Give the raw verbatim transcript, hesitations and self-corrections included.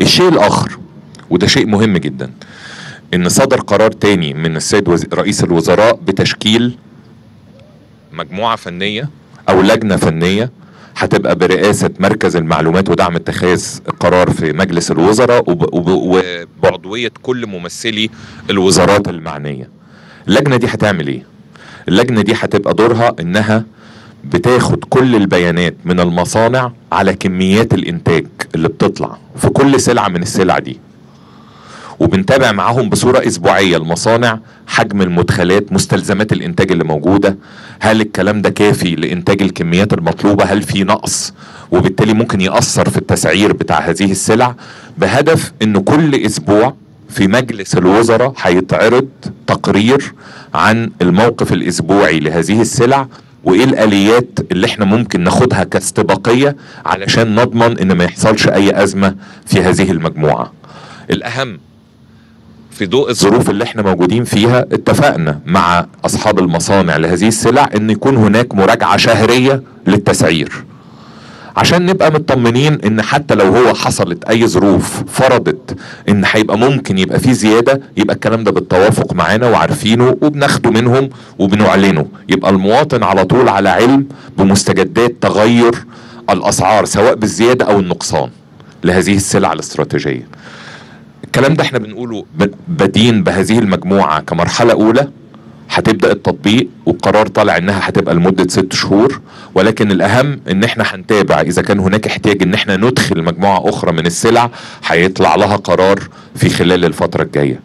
الشيء الآخر وده شيء مهم جدا، إن صدر قرار تاني من السيد رئيس الوزراء بتشكيل مجموعة فنية أو لجنة فنية هتبقى برئاسة مركز المعلومات ودعم اتخاذ القرار في مجلس الوزراء وبعضوية كل ممثلي الوزارات المعنية. اللجنة دي هتعمل إيه؟ اللجنة دي هتبقى دورها إنها بتاخد كل البيانات من المصانع على كميات الإنتاج اللي بتطلع في كل سلعة من السلع دي، وبنتابع معاهم بصورة اسبوعية المصانع، حجم المدخلات، مستلزمات الانتاج اللي موجودة، هل الكلام ده كافي لانتاج الكميات المطلوبة، هل في نقص، وبالتالي ممكن يأثر في التسعير بتاع هذه السلع، بهدف ان كل اسبوع في مجلس الوزراء هيتعرض تقرير عن الموقف الاسبوعي لهذه السلع وايه الاليات اللي احنا ممكن ناخدها كاستباقية علشان نضمن ان ما يحصلش اي ازمة في هذه المجموعة. الاهم في ضوء الظروف اللي احنا موجودين فيها اتفقنا مع اصحاب المصانع لهذه السلع ان يكون هناك مراجعة شهرية للتسعير عشان نبقى مطمنين ان حتى لو هو حصلت اي ظروف فرضت ان هيبقى ممكن يبقى فيه زيادة، يبقى الكلام ده بالتوافق معانا وعارفينه وبناخده منهم وبنعلنه، يبقى المواطن على طول على علم بمستجدات تغير الاسعار سواء بالزيادة او النقصان لهذه السلع الاستراتيجية. الكلام ده احنا بنقوله بدين بهذه المجموعة كمرحلة اولى، هتبدأ التطبيق والقرار طالع انها هتبقى لمدة ست شهور، ولكن الاهم ان احنا هنتابع اذا كان هناك احتياج ان احنا ندخل مجموعة اخرى من السلع هيطلع لها قرار في خلال الفترة الجاية.